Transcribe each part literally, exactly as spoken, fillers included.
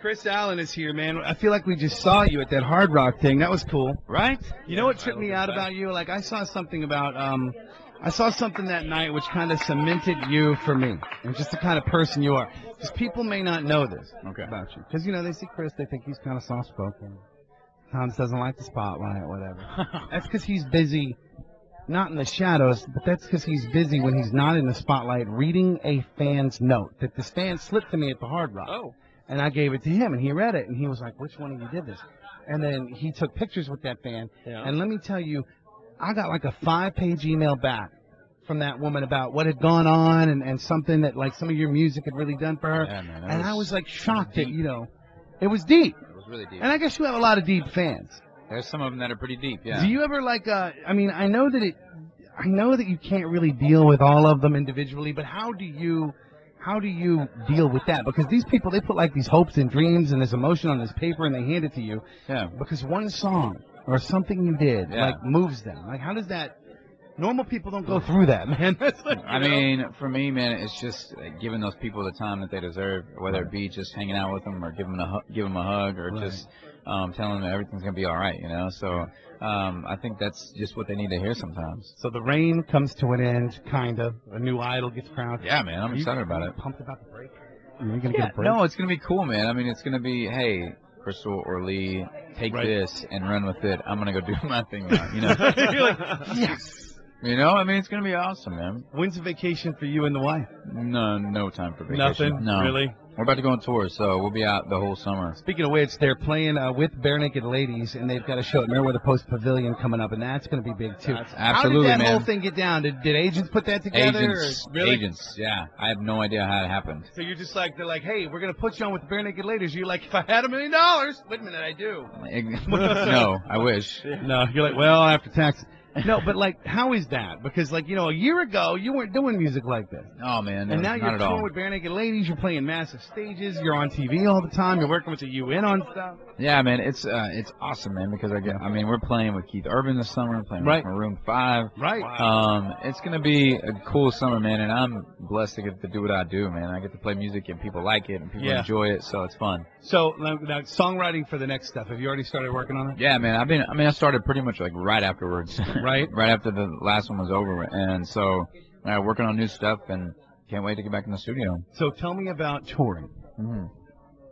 Kris Allen is here, man. I feel like we just saw you at that Hard Rock thing. That was cool, right? You know what tripped me out about you? Like, I saw something about, um, I saw something that night which kind of cemented you for me, and just the kind of person you are. Because people may not know this okay. about you. Because, you know, they see Kris, they think he's kind of soft-spoken. Tom's doesn't like the spotlight, whatever. That's because he's busy, not in the shadows, but that's because he's busy when he's not in the spotlight reading a fan's note that this fan slipped to me at the Hard Rock. Oh. And I gave it to him, and he read it, and he was like, which one of you did this? And then he took pictures with that fan. Yeah. And let me tell you, I got like a five-page email back from that woman about what had gone on and, and something that, like, some of your music had really done for her. Yeah, man, and was I was, like, shocked that, you know, it was deep. It was really deep. And I guess you have a lot of deep fans. There's some of them that are pretty deep, yeah. Do you ever, like, uh, I mean, I know that it, I know that you can't really deal with all of them individually, but how do you... How do you deal with that? Because these people, they put like these hopes and dreams and this emotion on this paper and they hand it to you. Yeah. Because one song or something you did yeah. like moves them. Like, how does that? Normal people don't go through that, man. That's like, I know? mean, for me, man, it's just giving those people the time that they deserve, whether it be just hanging out with them or giving them a give them a hug or right. just um, telling them everything's gonna be all right, you know. So um, I think that's just what they need to hear sometimes. So the rain comes to an end, kind of. A new idol gets crowned. Yeah, man, I'm Are excited you about it. Pumped about the break. Are you gonna yeah, get a break? No, it's gonna be cool, man. I mean, it's gonna be hey. Crystal or Lee, take right. this and run with it. I'm gonna go do my thing now. You know, You're like, yes. You know, I mean, it's gonna be awesome, man. When's the vacation for you and the wife? No, no time for vacation. Nothing. No, really. We're about to go on tour, so we'll be out the whole summer. Speaking of which, they're playing uh, with Barenaked Ladies, and they've got a show at Mirror the Post Pavilion coming up, and that's gonna be big too. That's absolutely, man. How did that man. whole thing get down? Did, did agents put that together? Agents. Or really? Agents. Yeah. I have no idea how it happened. So you're just like, they're like, hey, we're gonna put you on with the Barenaked Ladies. You're like, if I had a million dollars, wait a minute, I do. No, I wish. No, you're like, well, after taxes. No, but like, how is that? Because like, you know, a year ago you weren't doing music like this. Oh man, no, and now not you're touring with Barenaked Ladies. You're playing massive stages. You're on T V all the time. You're working with the U N on stuff. Yeah, man, it's uh, it's awesome, man. Because I get, I mean, we're playing with Keith Urban this summer. We're playing right. with Maroon five. Right. Um, it's gonna be a cool summer, man. And I'm blessed to get to do what I do, man. I get to play music and people like it and people yeah. enjoy it, so it's fun. So now, songwriting for the next stuff. Have you already started working on it? Yeah, man. I've been. I mean, I started pretty much like right afterwards. Right, right after the last one was over, and so uh, working on new stuff, and can't wait to get back in the studio. So tell me about touring. Mm-hmm.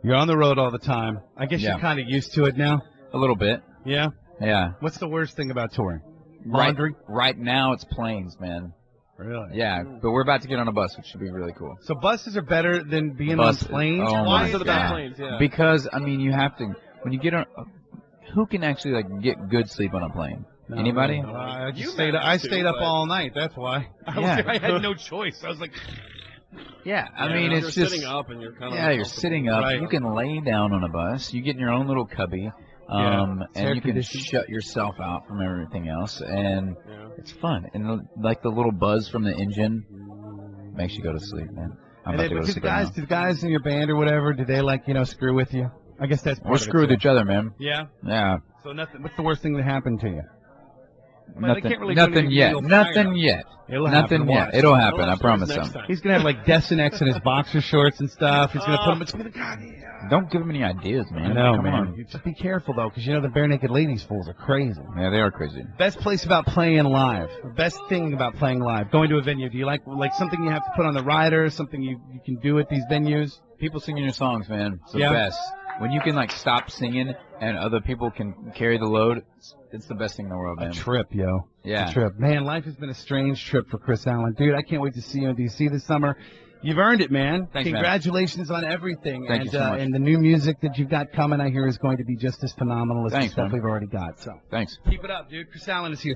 You're on the road all the time. I guess yeah. you're kind of used to it now. A little bit. Yeah. Yeah. What's the worst thing about touring? Laundry. Right, right now, it's planes, man. Really? Yeah, but we're about to get on a bus, which should be really cool. So buses are better than being bus, on planes. Oh Why are the best planes? Yeah. Because I mean, you have to when you get on. Who can actually like get good sleep on a plane? No, Anybody? No, no. Uh, I just stayed, I stayed up all night. That's why. I, yeah. was, I had no choice. I was like, yeah. I yeah, mean, it's you're just sitting up and you're kind yeah. of you're sitting up. Right. You can lay down on a bus. You get in your own little cubby, um, yeah. and you can shut yourself out from everything else, and yeah. it's fun. And the, like the little buzz from the engine makes you go to sleep, man. I'm and about they, to go to sleep guys, now. Do the guys in your band or whatever? Do they like you know screw with you? I guess that's part we're screwed with each other, man. Yeah. Yeah. So nothing. What's the worst thing that happened to you? Man, nothing, can't really nothing yet. Nothing yet. It'll nothing happen. yet. It'll happen. It'll I promise him. Time. He's gonna have like Desinex in his boxer shorts and stuff. He's gonna uh, put him. It's gonna, God, yeah. Don't give him any ideas, man. No, Come man. On. Just be careful though, because you know the Barenaked Ladies fools are crazy. Yeah, they are crazy. Best place about playing live. Best thing about playing live. Going to a venue. Do you like like something you have to put on the rider? Something you you can do at these venues? People singing your songs, man. It's the yeah. best. When you can like stop singing and other people can carry the load, it's, it's the best thing in the world, man. A trip, yo. Yeah. It's a trip. Man, life has been a strange trip for Kris Allen. Dude, I can't wait to see you in D C this summer. You've earned it, man. Thanks, Congratulations man. on everything. Thank and, you so much. Uh, and the new music that you've got coming, I hear, is going to be just as phenomenal as Thanks, the stuff man. we've already got. So. Thanks. Keep it up, dude. Kris Allen is here.